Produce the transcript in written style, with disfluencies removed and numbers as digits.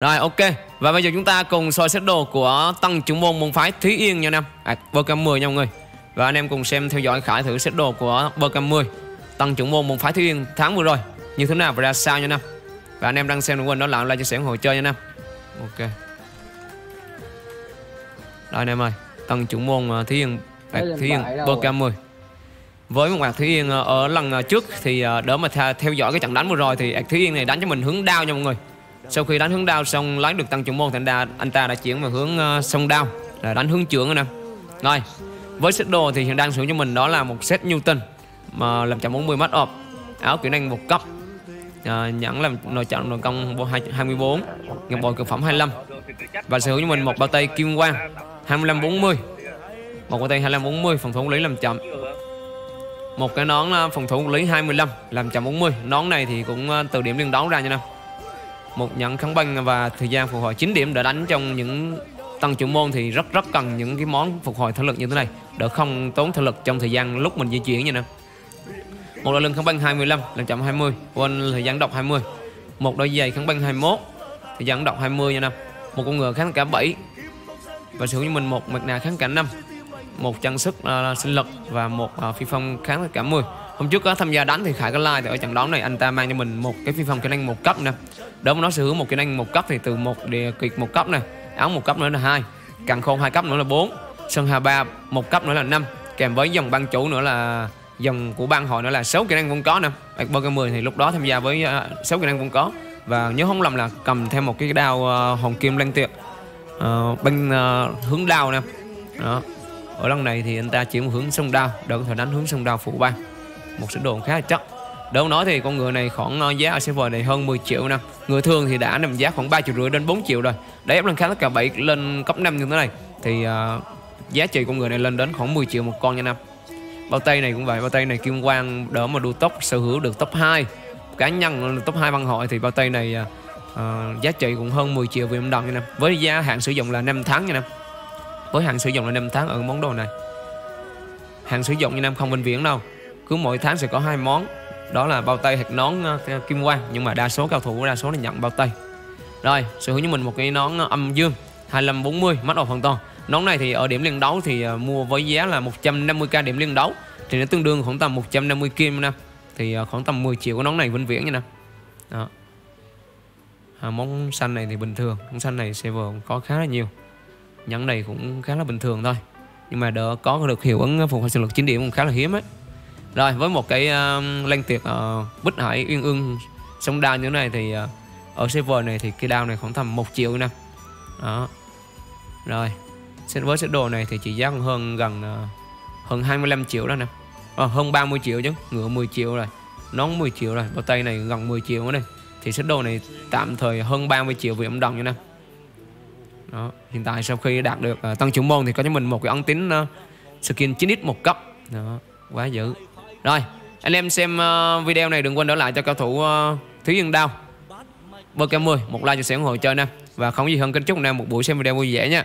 Rồi, ok. Và bây giờ chúng ta cùng soi xét đồ của tăng trưởng môn phái Thúy Yên nha anh em. PK10 nha mọi người. Và anh em cùng xem theo dõi Khải thử xét đồ của PK10 tăng trưởng môn phái Thúy Yên tháng vừa rồi như thế nào và ra sao nha anh em. Và anh em đang xem đừng quên đó là like, chia sẻ, ủng hộ chơi nha anh em. Ok. Rồi anh em ơi, tăng trưởng môn Thúy Yên, PK10. Với một Thúy Yên ở lần trước thì đỡ mà theo dõi cái trận đánh vừa rồi thì Thúy Yên này đánh cho mình hướng down nha mọi người. Sau khi đánh hướng down xong lấy được tăng trưởng môn thành đà, anh ta đã chuyển vào hướng sông down là đánh hướng trưởng nè. Rồi, với set đồ thì hiện đang sử dụng cho mình đó là một set Newton mà làm 140 mát ọp, áo kỹ năng 1 cấp, nhẫn làm nội trận nội công 24, ngọc bội cực phẩm 25 và sở hữu cho mình một bao tay kim quang 25-40, một bao tay 25-40 phòng thủ lý làm chậm, một cái nón phòng thủ lý 25 làm chậm 40. Nón này thì cũng từ điểm liên đón ra nha. Một nhận kháng băng và thời gian phục hồi 9 điểm để đánh trong những tăng trưởng môn thì rất cần những cái món phục hồi thể lực như thế này để không tốn thể lực trong thời gian lúc mình di chuyển nha nè. Một đôi lưng kháng băng 25 làm chậm 20, quên thời gian đọc 20. Một đôi giày kháng băng 21, thời gian đọc 20 nha nè. Một con ngựa kháng cả 7 và sử dụng mình một mặt nạ kháng cả 5, một trang sức sinh lực và một phi phong kháng cả 10. Hôm trước có tham gia đánh thì Khải có like thì ở trận đấu này anh ta mang cho mình một cái phi phong kỹ năng 1 cấp nè. Đối với nó sở hữu một kỹ năng 1 cấp thì từ một địa kiệt 1 cấp nè, áo 1 cấp nữa là 2, càng khôn 2 cấp nữa là 4, sơn hà 3 1 cấp nữa là 5, kèm với dòng băng chủ nữa là dòng của ban hội nữa là 6 kỹ năng cũng có nè. PK10 thì lúc đó tham gia với 6 kỹ năng cũng có và nhớ không lầm là cầm thêm một cái đao hồng kim lăng tiệt bên hướng đao nè. Đó. Ở lần này thì anh ta chỉ một hướng sông đao để có thể đánh hướng sông đao phụ ban. Một sửa đồ khá là chắc. Đâu nói thì con ngựa này khoảng giá ở server này hơn 10 triệu năm. Người thường thì đã nằm giá khoảng 3,5 triệu đến 4 triệu rồi. Để ép lên khá tất cả 7 lên cấp 5 như thế này thì giá trị con ngựa này lên đến khoảng 10 triệu một con nha năm. Bao tay này cũng vậy, bao tay này kim quang đỡ mà đua tốc sở hữu được top 2 cá nhân, top 2 văn hội thì bao tay này giá trị cũng hơn 10 triệu Việt Nam đồng nha năm. Với giá hạn sử dụng là 5 tháng nha năm. Với hạn sử dụng là 5 tháng ở món đồ này. Hạn sử dụng như năm không vĩnh viễn đâu. Cứ mỗi tháng sẽ có 2 món đó là bao tay hoặc nón kim quang, nhưng mà đa số cao thủ đa số là nhận bao tay. Rồi sở hữu như mình một cái nón âm dương 25-40 mắt ộp hoàn toàn. Nón này thì ở điểm liên đấu thì mua với giá là 150k điểm liên đấu thì nó tương đương khoảng tầm 150 kim nè, thì khoảng tầm 10 triệu của nón này vĩnh viễn nha nè. Đó. Món xanh này thì bình thường, món xanh này server cũng có khá là nhiều, nhẫn này cũng khá là bình thường thôi, nhưng mà đỡ có được hiệu ứng phục hồi sinh lực 9 điểm cũng khá là hiếm ấy. Rồi với một cái lan tiệc bích hải uyên ương sông đao như thế này thì ở server này thì cái đao này khoảng tầm 1 triệu nè. Đó. Rồi với set đồ này thì chỉ giá còn hơn gần 25 triệu đó nè, hơn 30 triệu chứ, ngựa 10 triệu rồi, nón 10 triệu rồi, bao tay này gần 10 triệu nữa này, thì set đồ này tạm thời hơn 30 triệu Việt Nam đồng như nè. Đó. Hiện tại sau khi đạt được tăng trưởng môn thì có cho mình một cái ống tính skin 9x 1 cấp. Đó. Quá dữ. Rồi, anh em xem video này đừng quên đỡ lại cho cao thủ Thúy Yên Đao PK10, một like chia sẻ ủng hộ chơi nè. Và không gì hơn kính chúc anh em một buổi xem video vui vẻ nha.